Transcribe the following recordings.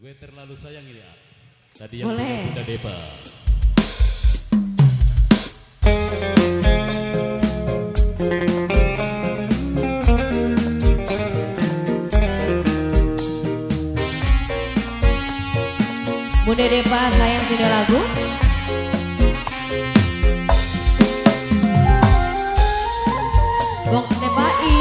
Gue terlalu sayang ini ya. Tadi yang Bunda Deba. Bunda Deba sayang sudah lagu. Bong Deba i.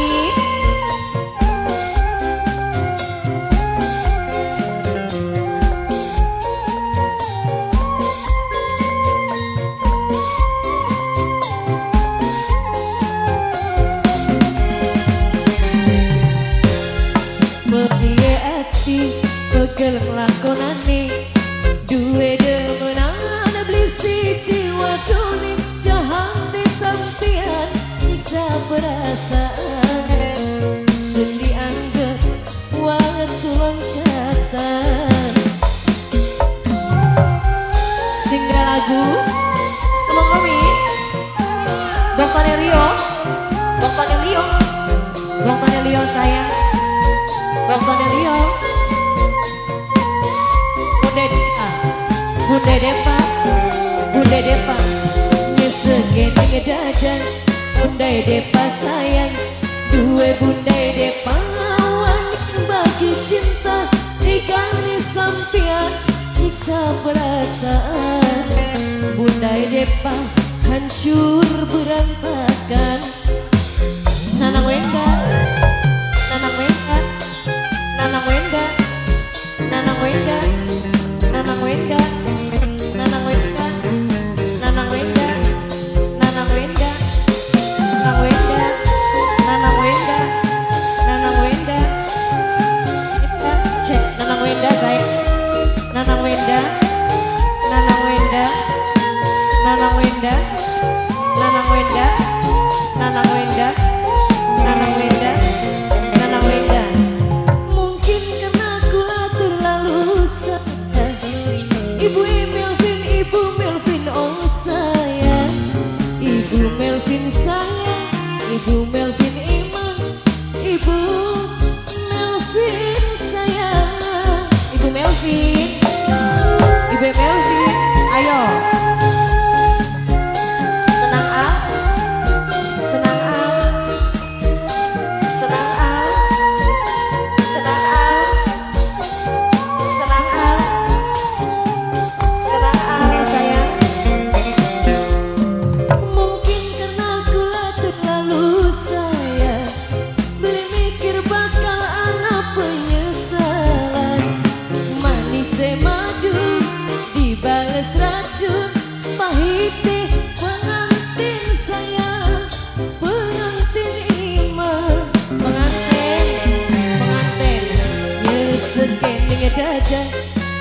Bunda Deba sayang, duwe Bunda Deba lawan bagi cinta digane sampean nyiksa perasaan. Bunda Deba hancur berantakan. Nanang wenda, nanang wenda, nanang wenda, nanang wenda, nanang wenda, nanang wenda, nanang wenda, nanang wenda. Nanang Wenda. Mungkin karena aku terlalu sayang. Ibu Melvin, oh sayang. Ibu Melvin sayang, Ibu Melvin iman, Ibu Melvin sayang, Ibu Melvin, ayo.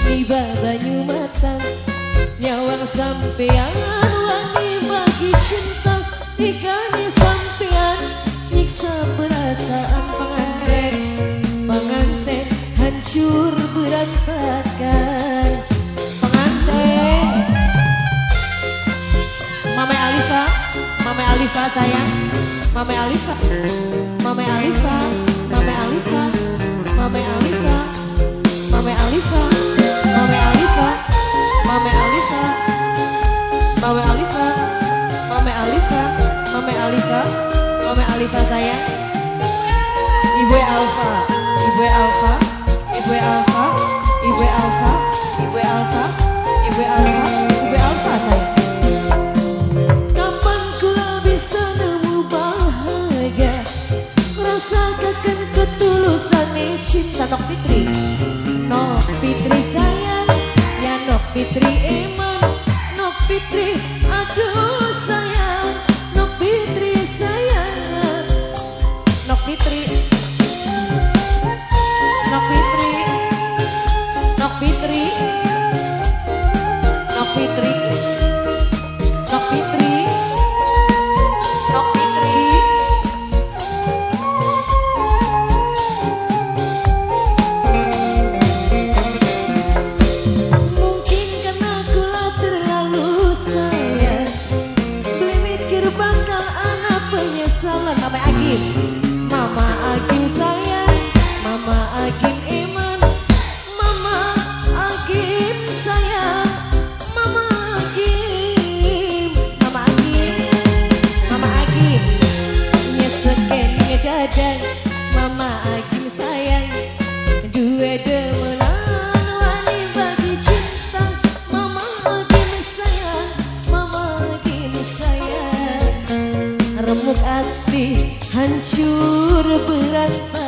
Tiba banyu matang nyawang sampean wani bagi cinta digane sampean nyiksa perasaan pengantin hancur berantakan Mame Alifa sayang Mame Alifa sayang, Ibu Alfa sayang. Kapan kula bisa nemu bahagia, rasakan ketulusan cinta. Nok Fitri sayang, ya Nok Fitri iman, Nok Fitri aduh sayang, Nok Fitri sayang, Mungkin karena aku terlalu sayang, berberat.